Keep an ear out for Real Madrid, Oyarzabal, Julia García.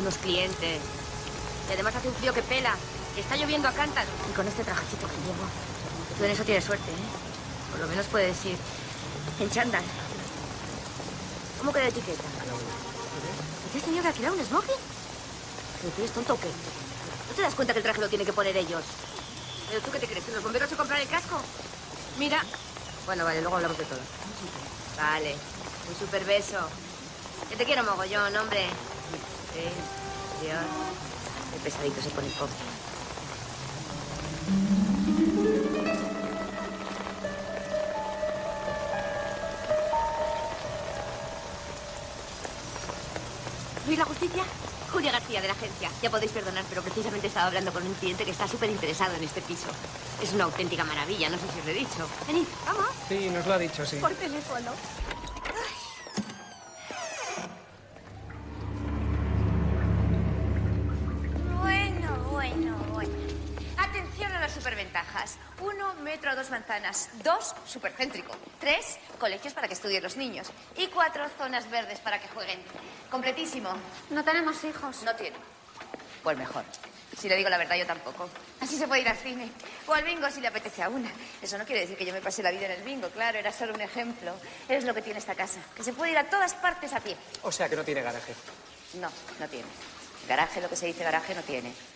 unos clientes. Y además hace un frío que pela. Está lloviendo a cántaros. Y con este trajecito que llevo. Tú en eso tienes suerte, ¿eh? Por lo menos puedes ir en chándal. ¿Cómo queda la etiqueta? ¿Dice señor de alquilar un smoking? ¿Pero tú eres tonto o qué? ¿No te das cuenta que el traje lo tienen que poner ellos? ¿Pero tú qué te crees? ¿Que los bomberos se compran el casco? Mira. Bueno, vale, luego hablamos de todo. Vale. Un super beso. Que te quiero mogollón, hombre. Sí. Dios. El pesadito se pone pobre. ¿Veis la justicia? Julia García, de la agencia. Ya podéis perdonar, pero precisamente estaba hablando con un cliente que está súper interesado en este piso. Es una auténtica maravilla, no sé si os lo he dicho. Venid, vamos. Sí, nos lo ha dicho, sí. Por teléfono. Superventajas. 1 metro a 2 manzanas. 2, supercéntrico. 3, colegios para que estudien los niños. Y 4, zonas verdes para que jueguen. Completísimo. No tenemos hijos. No tienen. Pues mejor. Si le digo la verdad, yo tampoco. Así se puede ir al cine. O al bingo si le apetece a una. Eso no quiere decir que yo me pase la vida en el bingo, claro. Era solo un ejemplo. Es lo que tiene esta casa. Que se puede ir a todas partes a pie. O sea que no tiene garaje. No, no tiene. Garaje, lo que se dice garaje, no tiene.